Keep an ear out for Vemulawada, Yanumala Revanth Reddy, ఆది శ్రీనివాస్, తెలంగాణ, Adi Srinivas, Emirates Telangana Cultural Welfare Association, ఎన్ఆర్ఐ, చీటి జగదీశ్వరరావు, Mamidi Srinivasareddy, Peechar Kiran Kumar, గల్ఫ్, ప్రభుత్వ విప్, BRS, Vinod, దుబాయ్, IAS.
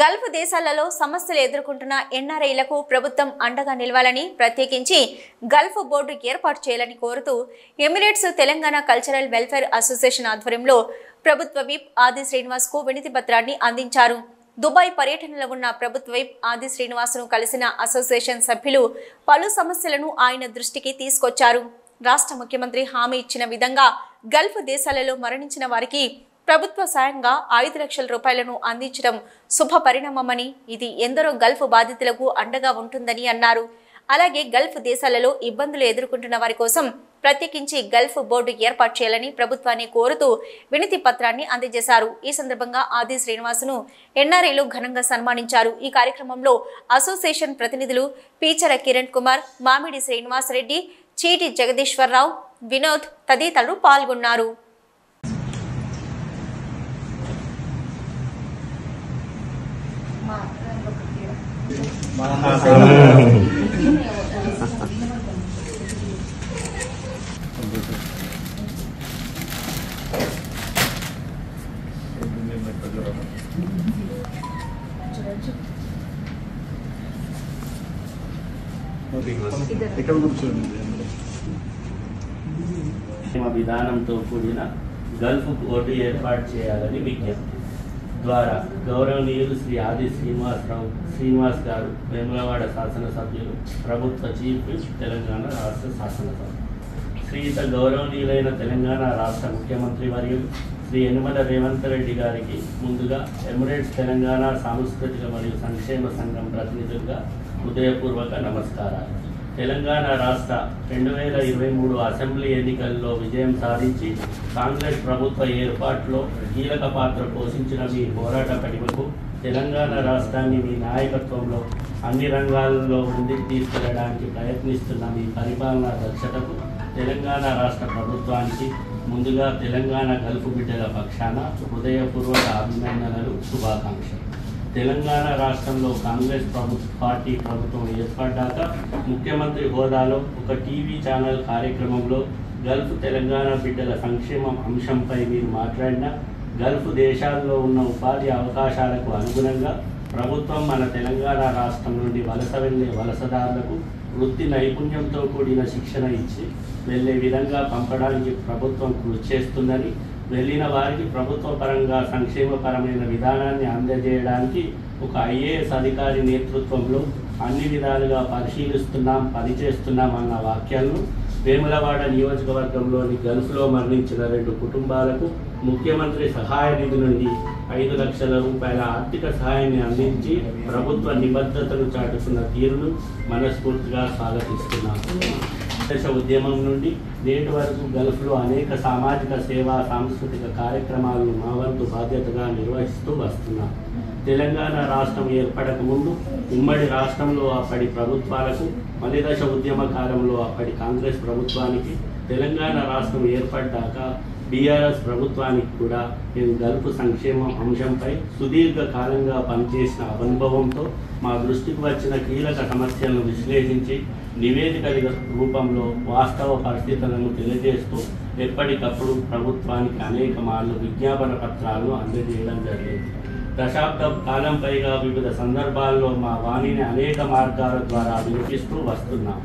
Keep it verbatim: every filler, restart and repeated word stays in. గల్ఫ్ దేశాలలో సమస్యలు ఎదుర్కొంటున్న ఎన్ఆర్ఐలకు ప్రభుత్వం అండగా నిలవాలని, ప్రత్యేకించి గల్ఫ్ బోర్డు ఏర్పాటు చేయాలని కోరుతూ Emirates తెలంగాణ cultural welfare association ఆధ్వర్యంలో ప్రభుత్వ విప్ ఆది శ్రీనివాస్ కు వినతి పత్రాన్ని అందించారు. దుబాయ్ పర్యటనలో ఉన్న ప్రభుత్వ విప్ ఆది శ్రీనివాస్ను కలిసిన అసోసియేషన్ సభ్యులు పలు సమస్యలను ఆయన దృష్టికి తీసుకొచ్చారు. రాష్ట్ర ముఖ్యమంత్రి హామీ ఇచ్చిన విధంగా గల్ఫ్ దేశాలలో మరణించిన వారికి ప్రభుత్వ సాయంగా ఐదు లక్షల రూపాయలను అందించడం శుభ పరిణామమని, ఇది ఎందరో గల్ఫ్ బాధితులకు అండగా ఉంటుందని అన్నారు. అలాగే గల్ఫ్ దేశాలలో ఇబ్బందులు ఎదుర్కొంటున్న వారి కోసం ప్రత్యేకించి గల్ఫ్ బోర్డు ఏర్పాటు చేయాలని ప్రభుత్వాన్ని కోరుతూ వినతి పత్రాన్ని అందజేశారు. ఈ సందర్భంగా ఆది శ్రీనివాసును ఎన్ఆర్ఐలు ఘనంగా సన్మానించారు. ఈ కార్యక్రమంలో అసోసియేషన్ ప్రతినిధులు పీచర కిరణ్ కుమార్, మామిడి శ్రీనివాసరెడ్డి, చీటి జగదీశ్వరరావు, వినోద్ తదితరులు పాల్గొన్నారు. విధానంతో కూడిన గల్ఫ్ బోర్డు ఏర్పాటు చేయాలని విజ్ఞప్తి ద్వారా గౌరవనీయులు శ్రీ ఆది శ్రీనివాసరావు శ్రీనివాస్ గారు, వేములవాడ శాసనసభ్యులు, ప్రభుత్వ చీఫ్ విప్ తెలంగాణ రాష్ట్ర శాసనసభ, శ్రీయుత గౌరవనీయులైన తెలంగాణ రాష్ట్ర ముఖ్యమంత్రి వర్యులు శ్రీ యనుమల రేవంత్ రెడ్డి గారికి ముందుగా ఎమిరేట్స్ తెలంగాణ సాంస్కృతిక మరియు సంక్షేమ సంఘం ప్రతినిధులుగా హృదయపూర్వక నమస్కారాలు. తెలంగాణ రాష్ట్ర రెండు వేల ఇరవై మూడు అసెంబ్లీ ఎన్నికల్లో విజయం సాధించి కాంగ్రెస్ ప్రభుత్వ ఏర్పాటులో కీలక పాత్ర పోషించిన మీ పోరాట పటిమకు, తెలంగాణ రాష్ట్రాన్ని మీ నాయకత్వంలో అన్ని రంగాల్లో ముందుకు తీసుకెళ్లడానికి ప్రయత్నిస్తున్న మీ పరిపాలనా దక్షతకు తెలంగాణ రాష్ట్ర ప్రభుత్వానికి ముందుగా తెలంగాణ గల్ఫ్ బిడ్డల పక్షాన హృదయపూర్వక అభినందనలు, శుభాకాంక్షలు. తెలంగాణ రాష్ట్రంలో కాంగ్రెస్ ప్రభుత్వ పార్టీ ప్రభుత్వం ఏర్పడ్డాక ముఖ్యమంత్రి హోదాలో ఒక టీవీ ఛానల్ కార్యక్రమంలో గల్ఫ్ తెలంగాణ బిడ్డల సంక్షేమం అంశంపై మీరు మాట్లాడిన, గల్ఫ్ దేశాల్లో ఉన్న ఉపాధి అవకాశాలకు అనుగుణంగా ప్రభుత్వం మన తెలంగాణ రాష్ట్రం నుండి వలస వెళ్లే వలసదారులకు వృత్తి నైపుణ్యంతో కూడిన శిక్షణ ఇచ్చి వెళ్లే విధంగా పంపడానికి ప్రభుత్వం కృషి చేస్తుందని, వెళ్ళిన వారికి ప్రభుత్వ పరంగా సంక్షేమపరమైన విధానాన్ని అందజేయడానికి ఒక ఐఏఎస్ అధికారి నేతృత్వంలో అన్ని విధాలుగా పరిశీలిస్తున్నాం, పనిచేస్తున్నాం అన్న వాక్యాలను వేములవాడ నియోజకవర్గంలోని గల్ఫ్లో మరణించిన రెండు కుటుంబాలకు ముఖ్యమంత్రి సహాయ నిధి నుండి ఐదు లక్షల రూపాయల ఆర్థిక సహాయాన్ని అందించి ప్రభుత్వ నిబద్ధతను చాటుతున్న తీరును మనస్ఫూర్తిగా స్వాగతిస్తున్నాము. దేశ ఉద్యమం నుండి నేటి వరకు గల్ఫ్లో అనేక సామాజిక సేవా సాంస్కృతిక కార్యక్రమాలను మా వంతు బాధ్యతగా నిర్వహిస్తూ వస్తున్నాం. తెలంగాణ రాష్ట్రం ఏర్పడక ముందు ఉమ్మడి రాష్ట్రంలో అప్పటి ప్రభుత్వాలకు, మలిదశ ఉద్యమ కాలంలో అప్పటి కాంగ్రెస్ ప్రభుత్వానికి, తెలంగాణ రాష్ట్రం ఏర్పడ్డాక బీఆర్ఎస్ ప్రభుత్వానికి కూడా మేము గల్ఫ్ సంక్షేమం అంశంపై సుదీర్ఘ కాలంగా పనిచేసిన అనుభవంతో మా దృష్టికి వచ్చిన కీలక సమస్యలను విశ్లేషించి నివేదిక రూపంలో వాస్తవ పరిస్థితులను తెలియజేస్తూ ఎప్పటికప్పుడు ప్రభుత్వానికి అనేక మార్లు విజ్ఞాపన పత్రాలను అందజేయడం జరిగింది. దశాబ్ద కాలం పైగా వివిధ సందర్భాల్లో మా వాణిని అనేక మార్గాల ద్వారా వినిపిస్తూ వస్తున్నాం.